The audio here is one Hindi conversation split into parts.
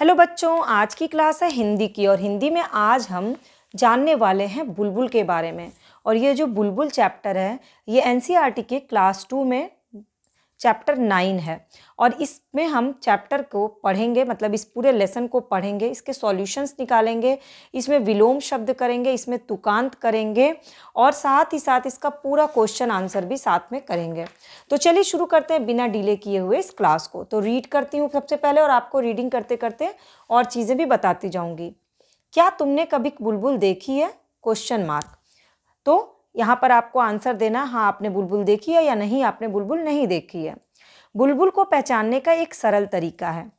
हेलो बच्चों, आज की क्लास है हिंदी की और हिंदी में आज हम जानने वाले हैं बुलबुल के बारे में। और ये जो बुलबुल चैप्टर है ये एनसीईआरटी के क्लास 2 में चैप्टर 9 है और इसमें हम चैप्टर को पढ़ेंगे, मतलब इस पूरे लेसन को पढ़ेंगे, इसके सॉल्यूशंस निकालेंगे, इसमें विलोम शब्द करेंगे, इसमें तुकांत करेंगे और साथ ही साथ इसका पूरा क्वेश्चन आंसर भी साथ में करेंगे। तो चलिए शुरू करते हैं बिना डिले किए हुए इस क्लास को। तो रीड करती हूँ सबसे पहले और आपको रीडिंग करते करते और चीज़ें भी बताती जाऊँगी। क्या तुमने कभी बुलबुल देखी है? Question mark. तो यहाँ पर आपको आंसर देना, हाँ आपने बुलबुल देखी है या नहीं आपने बुलबुल नहीं देखी है। बुलबुल को पहचानने का एक सरल तरीका है।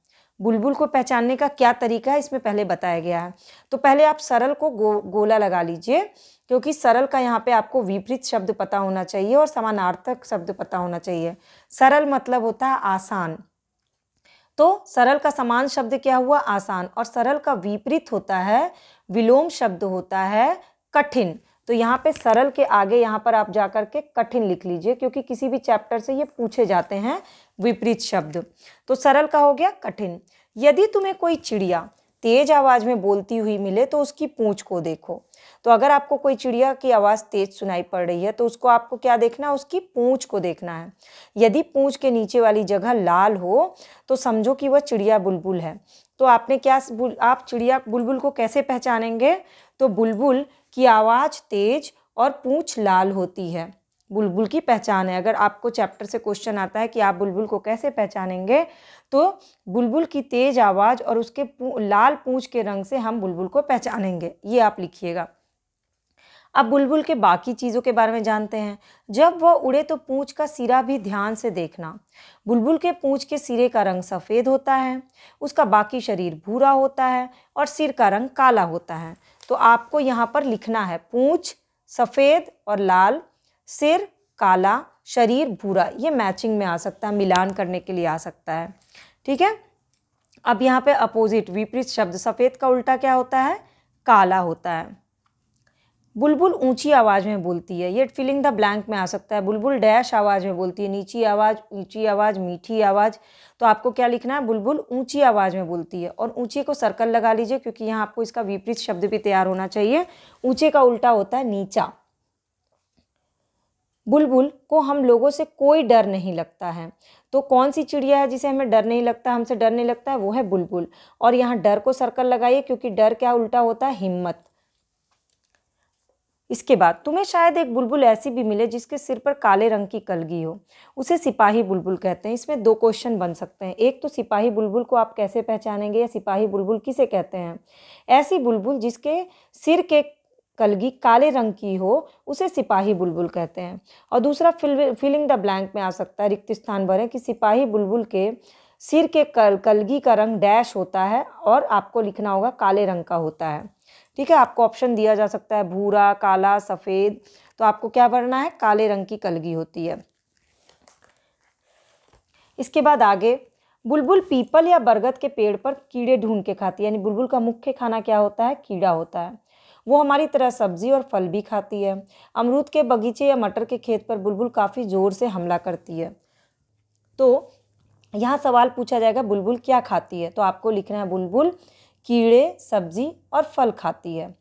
बुलबुल को पहचानने का क्या तरीका है इसमें पहले बताया गया है। तो पहले आप सरल को गोला लगा लीजिए, क्योंकि सरल का यहाँ पे आपको विपरीत शब्द पता होना चाहिए और समानार्थक शब्द पता होना चाहिए। सरल मतलब होता है आसान, तो सरल का समान शब्द क्या हुआ? आसान। और सरल का विपरीत होता है, विलोम शब्द होता है कठिन। तो यहाँ पे सरल के आगे यहाँ पर आप जाकर के कठिन लिख लीजिए, क्योंकि किसी भी चैप्टर से ये पूछे जाते हैं विपरीत शब्द। तो सरल का हो गया कठिन। यदि तुम्हें कोई चिड़िया तेज आवाज में बोलती हुई मिले तो उसकी पूंछ को देखो। तो अगर आपको कोई चिड़िया की आवाज़ तेज सुनाई पड़ रही है तो उसको आपको क्या देखना है? उसकी पूंछ को देखना है। यदि पूंछ के नीचे वाली जगह लाल हो तो समझो कि वह चिड़िया बुलबुल है। तो आपने क्या आप चिड़िया बुलबुल को कैसे पहचानेंगे? तो बुलबुल की आवाज़ तेज और पूंछ लाल होती है, बुलबुल की पहचान है। अगर आपको चैप्टर से क्वेश्चन आता है कि आप बुलबुल को कैसे पहचानेंगे, तो बुलबुल की तेज आवाज़ और उसके लाल पूंछ के रंग से हम बुलबुल को पहचानेंगे, ये आप लिखिएगा। अब बुलबुल के बाकी चीज़ों के बारे में जानते हैं। जब वह उड़े तो पूंछ का सिरा भी ध्यान से देखना। बुलबुल के पूंछ के सिरे का रंग सफ़ेद होता है, उसका बाकी शरीर भूरा होता है और सिर का रंग काला होता है। तो आपको यहाँ पर लिखना है पूंछ सफ़ेद और लाल, सिर काला, शरीर भूरा। ये मैचिंग में आ सकता है, मिलान करने के लिए आ सकता है, ठीक है। अब यहाँ पे अपोजिट विपरीत शब्द, सफ़ेद का उल्टा क्या होता है? काला होता है। बुलबुल ऊंची आवाज़ में बोलती है, ये फिलिंग द ब्लैंक में आ सकता है। बुलबुल डैश आवाज़ में बोलती है, नीची आवाज़, ऊंची आवाज़, मीठी आवाज़। तो आपको क्या लिखना है? बुलबुल ऊंची आवाज़ में बोलती है। और ऊंची को सर्कल लगा लीजिए, क्योंकि यहाँ आपको इसका विपरीत शब्द भी तैयार होना चाहिए। ऊंचे का उल्टा होता है नीचा। बुलबुल को हम लोगों से कोई डर नहीं लगता है। तो कौन सी चिड़िया है जिसे हमें डर नहीं लगता, हमसे डर नहीं लगता है? वो है बुलबुल। और यहाँ डर को सर्कल लगाइए, क्योंकि डर क्या उल्टा होता है? हिम्मत। इसके बाद तुम्हें शायद एक बुलबुल ऐसी भी मिले जिसके सिर पर काले रंग की कलगी हो, उसे सिपाही बुलबुल कहते हैं। इसमें दो क्वेश्चन बन सकते हैं, एक तो सिपाही बुलबुल को आप कैसे पहचानेंगे, या सिपाही बुलबुल किसे कहते हैं। ऐसी बुलबुल जिसके सिर के कलगी काले रंग की हो उसे सिपाही बुलबुल कहते हैं। और दूसरा फिलिंग द ब्लैंक में आ सकता है, रिक्त स्थान भरें, कि सिपाही बुलबुल के सिर के कलगी का रंग डैश होता है और आपको लिखना होगा काले रंग का होता है, ठीक है। आपको ऑप्शन दिया जा सकता है भूरा, काला, सफ़ेद। तो आपको क्या भरना है? काले रंग की कलगी होती है। इसके बाद आगे बुलबुल पीपल या बरगद के पेड़ पर कीड़े ढूंढ के खाती है, यानी बुलबुल का मुख्य खाना क्या होता है? कीड़ा होता है। वो हमारी तरह सब्जी और फल भी खाती है। अमरूद के बगीचे या मटर के खेत पर बुलबुल काफ़ी ज़ोर से हमला करती है। तो यहाँ सवाल पूछा जाएगा बुलबुल क्या खाती है, तो आपको लिखना है बुलबुल कीड़े, सब्जी और फल खाती है।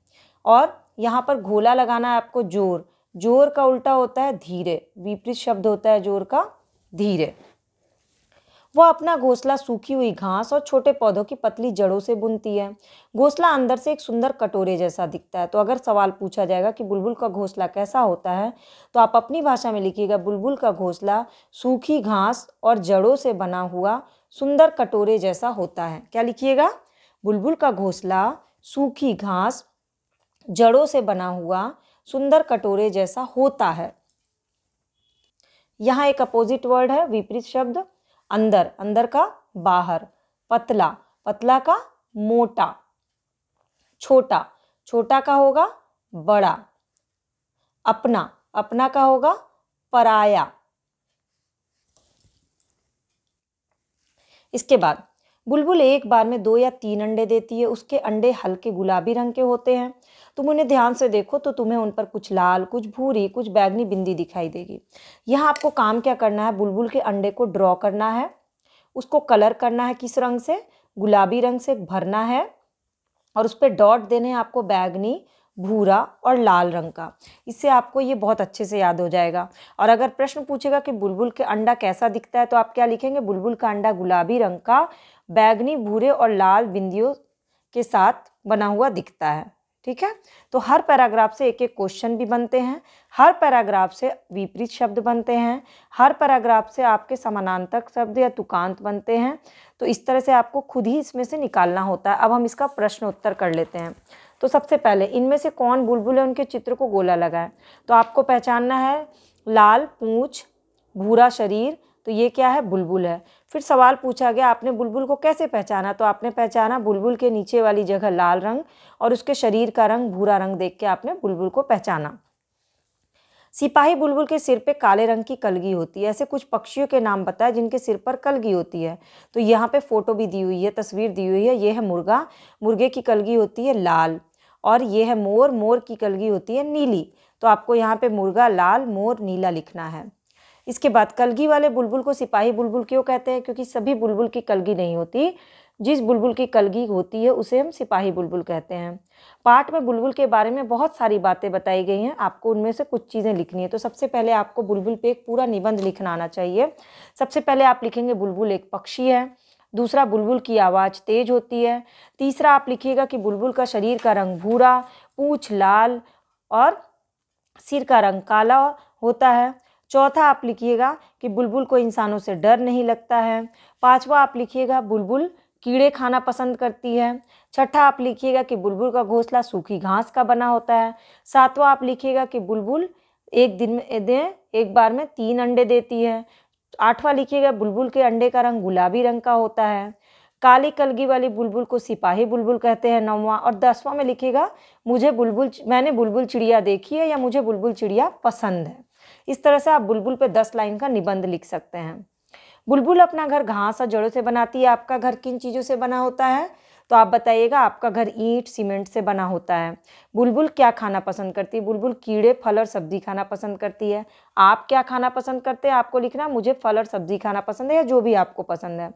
और यहाँ पर गोला लगाना है आपको जोर। जोर का उल्टा होता है धीरे, विपरीत शब्द होता है जोर का धीरे। वह अपना घोंसला सूखी हुई घास और छोटे पौधों की पतली जड़ों से बुनती है। घोंसला अंदर से एक सुंदर कटोरे जैसा दिखता है। तो अगर सवाल पूछा जाएगा कि बुलबुल का घोंसला कैसा होता है, तो आप अपनी भाषा में लिखिएगा बुलबुल का घोंसला सूखी घास और जड़ों से बना हुआ सुंदर कटोरे जैसा होता है। क्या लिखिएगा? बुलबुल का घोंसला सूखी घास जड़ों से बना हुआ सुंदर कटोरे जैसा होता है। यहाँ एक अपोजिट वर्ड है, विपरीत शब्द अंदर, अंदर का बाहर, पतला, पतला का मोटा, छोटा, छोटा का होगा बड़ा, अपना, अपना का होगा पराया। इसके बाद बुलबुल एक बार में 2 या 3 अंडे देती है। उसके अंडे हल्के गुलाबी रंग के होते हैं। तुम उन्हें ध्यान से देखो तो तुम्हें उन पर कुछ लाल, कुछ भूरी, कुछ बैगनी बिंदी दिखाई देगी। यहाँ आपको काम क्या करना है? बुलबुल के अंडे को ड्रॉ करना है, उसको कलर करना है। किस रंग से? गुलाबी रंग से भरना है और उस पर डॉट देने हैं आपको बैगनी, भूरा और लाल रंग का। इससे आपको ये बहुत अच्छे से याद हो जाएगा। और अगर प्रश्न पूछेगा कि बुलबुल के अंडा कैसा दिखता है तो आप क्या लिखेंगे, बुलबुल का अंडा गुलाबी रंग का बैगनी, भूरे और लाल बिंदियों के साथ बना हुआ दिखता है। ठीक है, तो हर पैराग्राफ से एक एक क्वेश्चन भी बनते हैं, हर पैराग्राफ से विपरीत शब्द बनते हैं, हर पैराग्राफ से आपके समानांतर शब्द या तुकांत बनते हैं। तो इस तरह से आपको खुद ही इसमें से निकालना होता है। अब हम इसका प्रश्न उत्तर कर लेते हैं। तो सबसे पहले, इनमें से कौन बुलबुल है उनके चित्र को गोला लगाए। तो आपको पहचानना है लाल पूँछ, भूरा शरीर, तो ये क्या है, बुलबुल है। फिर सवाल पूछा गया आपने बुलबुल को कैसे पहचाना, तो आपने पहचाना बुलबुल के नीचे वाली जगह लाल रंग और उसके शरीर का रंग भूरा रंग देख के आपने बुलबुल को पहचाना। सिपाही बुलबुल के सिर पे काले रंग की कलगी होती है। ऐसे कुछ पक्षियों के नाम बताए जिनके सिर पर कलगी होती है। तो यहाँ पे फोटो भी दी हुई है, तस्वीर दी हुई है। ये है मुर्गा, मुर्गे की कलगी होती है लाल, और ये है मोर, मोर की कलगी होती है नीली। तो आपको यहाँ पे मुर्गा, लाल, मोर, नीला लिखना है। इसके बाद कलगी वाले बुलबुल को सिपाही बुलबुल क्यों कहते हैं, क्योंकि सभी बुलबुल की कलगी नहीं होती, जिस बुलबुल की कलगी होती है उसे हम सिपाही बुलबुल कहते हैं। पाठ में बुलबुल के बारे में बहुत सारी बातें बताई गई हैं, आपको उनमें से कुछ चीज़ें लिखनी है। तो सबसे पहले आपको बुलबुल पे एक पूरा निबंध लिखना आना चाहिए। सबसे पहले आप लिखेंगे बुलबुल एक पक्षी है, दूसरा बुलबुल की आवाज़ तेज होती है, तीसरा आप लिखिएगा कि बुलबुल का शरीर का रंग भूरा, पूँछ लाल और सिर का रंग काला होता है, चौथा आप लिखिएगा कि बुलबुल को इंसानों से डर नहीं लगता है, पांचवा आप लिखिएगा बुलबुल कीड़े खाना पसंद करती है, छठा आप लिखिएगा कि बुलबुल का घोंसला सूखी घास का बना होता है, सातवां आप लिखिएगा कि बुलबुल एक बार में 3 अंडे देती है, आठवां लिखिएगा बुलबुल के अंडे का रंग गुलाबी रंग का होता है, काली कलगी वाली बुलबुल को सिपाही बुलबुल कहते हैं, 9वां और 10वां में लिखिएगा मैंने बुलबुल चिड़िया देखी है या मुझे बुलबुल चिड़िया पसंद है। इस तरह से आप बुलबुल पे 10 लाइन का निबंध लिख सकते हैं। बुलबुल अपना घर घास और जड़ों से बनाती है। आपका घर किन चीज़ों से बना होता है, तो आप बताइएगा आपका घर ईंट सीमेंट से बना होता है। बुलबुल क्या खाना पसंद करती है, बुलबुल कीड़े फल और सब्जी खाना पसंद करती है। आप क्या खाना पसंद करते हैं, आपको लिखना मुझे फल और सब्जी खाना पसंद है या जो भी आपको पसंद है।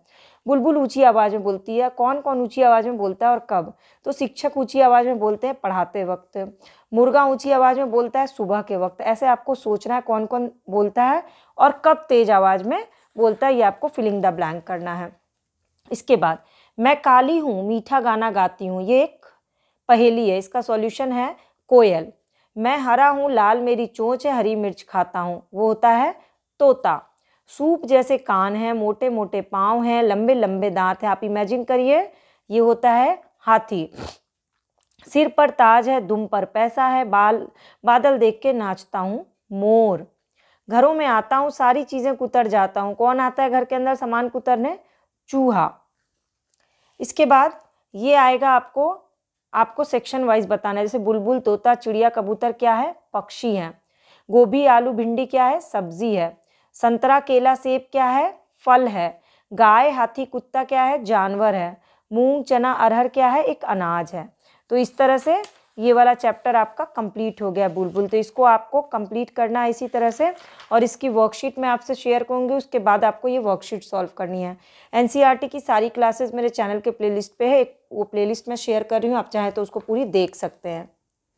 बुलबुल ऊंची आवाज़ में बोलती है, कौन कौन ऊंची आवाज़ में बोलता है और कब, तो शिक्षक ऊंची आवाज़ में बोलते हैं पढ़ाते वक्त, मुर्गा ऊंची आवाज़ में बोलता है सुबह के वक्त। ऐसे आपको सोचना है कौन कौन बोलता है और कब तेज आवाज़ में बोलता है, ये आपको फिलिंग द ब्लैंक करना है। इसके बाद मैं काली हूँ मीठा गाना गाती हूँ, ये एक पहेली है, इसका सॉल्यूशन है कोयल। मैं हरा हूँ लाल मेरी चोंच है, हरी मिर्च खाता हूँ, वो होता है तोता। सूप जैसे कान हैं, मोटे मोटे पाँव हैं, लंबे लंबे दांत हैं, आप इमेजिन करिए, ये होता है हाथी। सिर पर ताज है, दुम पर पैसा है, बादल देख के नाचता हूँ, मोर। घरों में आता हूँ, सारी चीज़ें कुतर जाता हूँ, कौन आता है घर के अंदर सामान कुतरने, चूहा। इसके बाद ये आएगा आपको सेक्शन वाइज बताना है, जैसे बुलबुल, तोता, चिड़िया, कबूतर क्या है, पक्षी हैं। गोभी, आलू, भिंडी क्या है, सब्जी है। संतरा, केला, सेब क्या है, फल है। गाय, हाथी, कुत्ता क्या है, जानवर है। मूंग, चना, अरहर क्या है, एक अनाज है। तो इस तरह से ये वाला चैप्टर आपका कंप्लीट हो गया बुलबुल। तो इसको आपको कंप्लीट करना है इसी तरह से, और इसकी वर्कशीट मैं आपसे शेयर करूँगी। उसके बाद आपको ये वर्कशीट सॉल्व करनी है। एनसीईआरटी की सारी क्लासेस मेरे चैनल के प्लेलिस्ट पे है, वो प्लेलिस्ट मैं शेयर कर रही हूँ, आप चाहे तो उसको पूरी देख सकते हैं।